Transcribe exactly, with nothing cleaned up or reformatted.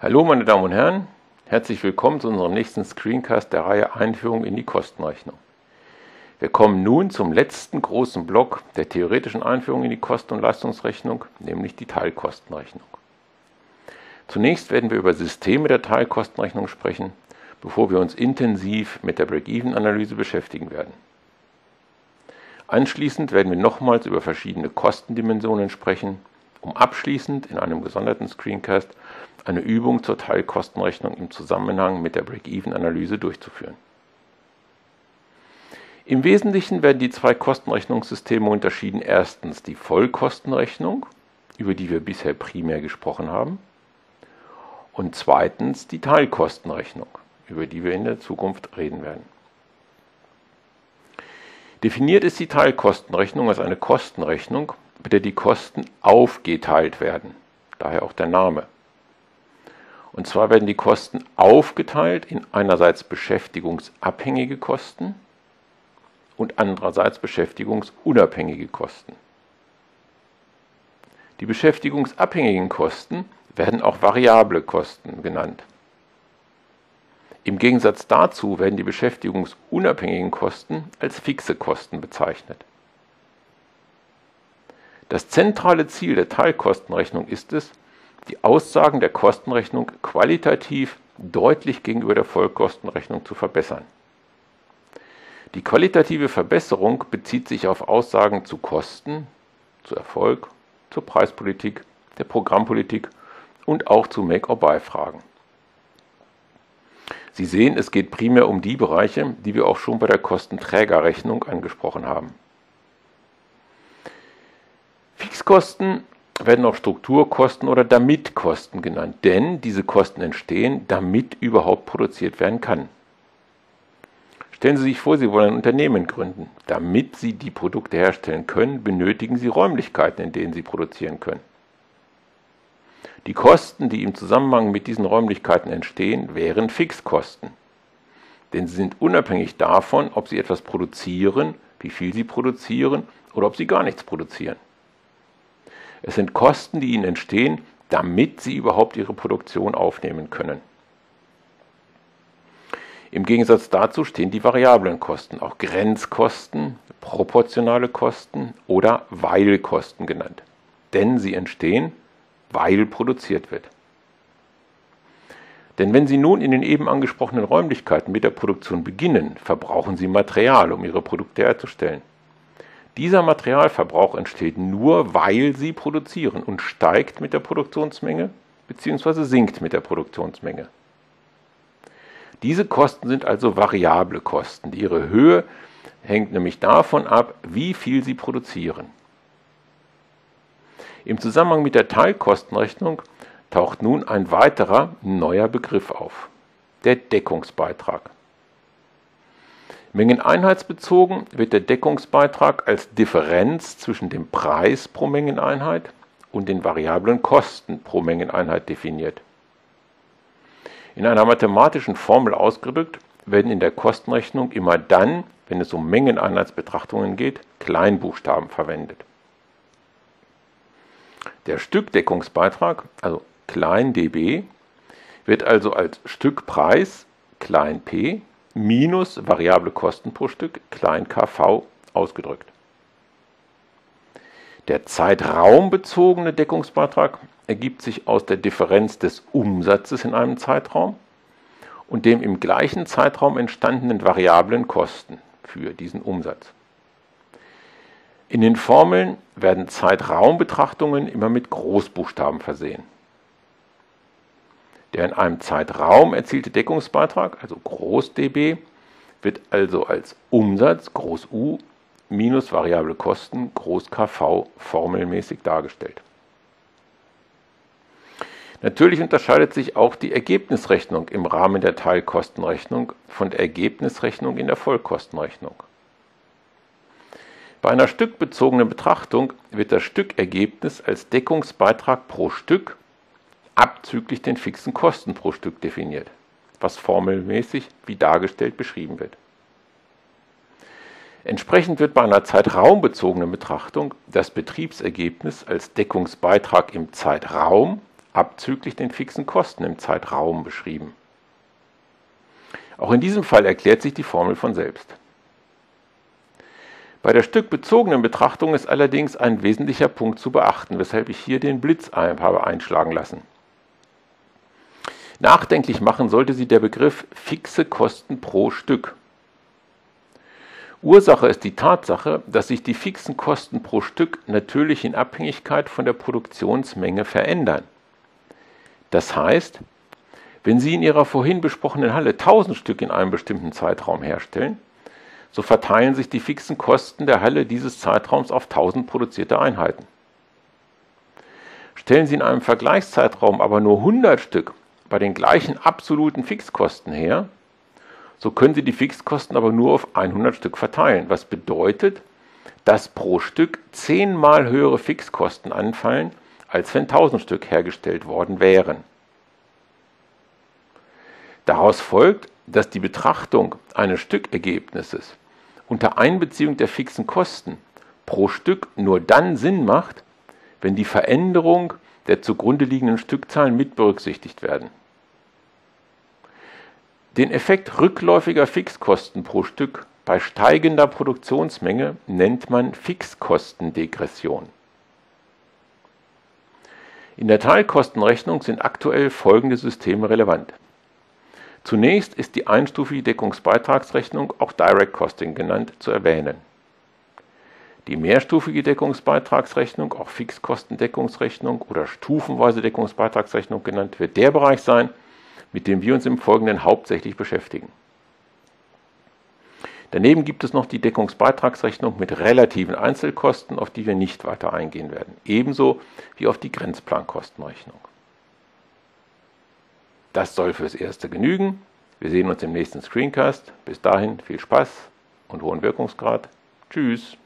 Hallo meine Damen und Herren, herzlich willkommen zu unserem nächsten Screencast der Reihe Einführung in die Kostenrechnung. Wir kommen nun zum letzten großen Block der theoretischen Einführung in die Kosten- und Leistungsrechnung, nämlich die Teilkostenrechnung. Zunächst werden wir über Systeme der Teilkostenrechnung sprechen, bevor wir uns intensiv mit der Break-Even-Analyse beschäftigen werden. Anschließend werden wir nochmals über verschiedene Kostendimensionen sprechen, um abschließend in einem gesonderten Screencast eine Übung zur Teilkostenrechnung im Zusammenhang mit der Break-Even-Analyse durchzuführen. Im Wesentlichen werden die zwei Kostenrechnungssysteme unterschieden. Erstens die Vollkostenrechnung, über die wir bisher primär gesprochen haben, und zweitens die Teilkostenrechnung, über die wir in der Zukunft reden werden. Definiert ist die Teilkostenrechnung als eine Kostenrechnung, bei der die Kosten aufgeteilt werden, daher auch der Name. Und zwar werden die Kosten aufgeteilt in einerseits beschäftigungsabhängige Kosten und andererseits beschäftigungsunabhängige Kosten. Die beschäftigungsabhängigen Kosten werden auch variable Kosten genannt. Im Gegensatz dazu werden die beschäftigungsunabhängigen Kosten als fixe Kosten bezeichnet. Das zentrale Ziel der Teilkostenrechnung ist es, die Aussagen der Kostenrechnung qualitativ deutlich gegenüber der Vollkostenrechnung zu verbessern. Die qualitative Verbesserung bezieht sich auf Aussagen zu Kosten, zu Erfolg, zur Preispolitik, der Programmpolitik und auch zu Make-or-Buy-Fragen. Sie sehen, es geht primär um die Bereiche, die wir auch schon bei der Kostenträgerrechnung angesprochen haben. Fixkosten werden auch Strukturkosten oder Damitkosten genannt, denn diese Kosten entstehen, damit überhaupt produziert werden kann. Stellen Sie sich vor, Sie wollen ein Unternehmen gründen. Damit Sie die Produkte herstellen können, benötigen Sie Räumlichkeiten, in denen Sie produzieren können. Die Kosten, die im Zusammenhang mit diesen Räumlichkeiten entstehen, wären Fixkosten. Denn sie sind unabhängig davon, ob sie etwas produzieren, wie viel sie produzieren oder ob sie gar nichts produzieren. Es sind Kosten, die ihnen entstehen, damit sie überhaupt ihre Produktion aufnehmen können. Im Gegensatz dazu stehen die variablen Kosten, auch Grenzkosten, proportionale Kosten oder Weilkosten genannt. Denn sie entstehen, weil produziert wird. Denn wenn Sie nun in den eben angesprochenen Räumlichkeiten mit der Produktion beginnen, verbrauchen Sie Material, um Ihre Produkte herzustellen. Dieser Materialverbrauch entsteht nur, weil Sie produzieren und steigt mit der Produktionsmenge bzw. sinkt mit der Produktionsmenge. Diese Kosten sind also variable Kosten. Ihre Höhe hängt nämlich davon ab, wie viel Sie produzieren. Im Zusammenhang mit der Teilkostenrechnung taucht nun ein weiterer neuer Begriff auf, der Deckungsbeitrag. Mengeneinheitsbezogen wird der Deckungsbeitrag als Differenz zwischen dem Preis pro Mengeneinheit und den variablen Kosten pro Mengeneinheit definiert. In einer mathematischen Formel ausgedrückt werden in der Kostenrechnung immer dann, wenn es um Mengeneinheitsbetrachtungen geht, Kleinbuchstaben verwendet. Der Stückdeckungsbeitrag, also klein dB, wird also als Stückpreis, klein p, minus variable Kosten pro Stück, klein kv, ausgedrückt. Der zeitraumbezogene Deckungsbeitrag ergibt sich aus der Differenz des Umsatzes in einem Zeitraum und dem im gleichen Zeitraum entstandenen variablen Kosten für diesen Umsatz. In den Formeln werden Zeitraumbetrachtungen immer mit Großbuchstaben versehen. Der in einem Zeitraum erzielte Deckungsbeitrag, also groß dB, wird also als Umsatz, groß U, minus variable Kosten, groß K V, formelmäßig dargestellt. Natürlich unterscheidet sich auch die Ergebnisrechnung im Rahmen der Teilkostenrechnung von der Ergebnisrechnung in der Vollkostenrechnung. Bei einer stückbezogenen Betrachtung wird das Stückergebnis als Deckungsbeitrag pro Stück abzüglich den fixen Kosten pro Stück definiert, was formelmäßig wie dargestellt beschrieben wird. Entsprechend wird bei einer zeitraumbezogenen Betrachtung das Betriebsergebnis als Deckungsbeitrag im Zeitraum abzüglich den fixen Kosten im Zeitraum beschrieben. Auch in diesem Fall erklärt sich die Formel von selbst. Bei der stückbezogenen Betrachtung ist allerdings ein wesentlicher Punkt zu beachten, weshalb ich hier den Blitz habe einschlagen lassen. Nachdenklich machen sollte Sie der Begriff fixe Kosten pro Stück. Ursache ist die Tatsache, dass sich die fixen Kosten pro Stück natürlich in Abhängigkeit von der Produktionsmenge verändern. Das heißt, wenn Sie in Ihrer vorhin besprochenen Halle tausend Stück in einem bestimmten Zeitraum herstellen, so verteilen sich die fixen Kosten der Halle dieses Zeitraums auf tausend produzierte Einheiten. Stellen Sie in einem Vergleichszeitraum aber nur hundert Stück bei den gleichen absoluten Fixkosten her, so können Sie die Fixkosten aber nur auf hundert Stück verteilen, was bedeutet, dass pro Stück zehnmal höhere Fixkosten anfallen, als wenn tausend Stück hergestellt worden wären. Daraus folgt, dass die Betrachtung eines Stückergebnisses unter Einbeziehung der fixen Kosten pro Stück nur dann Sinn macht, wenn die Veränderung der zugrunde liegenden Stückzahlen mit berücksichtigt werden. Den Effekt rückläufiger Fixkosten pro Stück bei steigender Produktionsmenge nennt man Fixkostendegression. In der Teilkostenrechnung sind aktuell folgende Systeme relevant. Zunächst ist die einstufige Deckungsbeitragsrechnung, auch Direct-Costing genannt, zu erwähnen. Die mehrstufige Deckungsbeitragsrechnung, auch Fixkostendeckungsrechnung oder stufenweise Deckungsbeitragsrechnung genannt, wird der Bereich sein, mit dem wir uns im Folgenden hauptsächlich beschäftigen. Daneben gibt es noch die Deckungsbeitragsrechnung mit relativen Einzelkosten, auf die wir nicht weiter eingehen werden, ebenso wie auf die Grenzplankostenrechnung. Das soll fürs Erste genügen. Wir sehen uns im nächsten Screencast. Bis dahin viel Spaß und hohen Wirkungsgrad. Tschüss!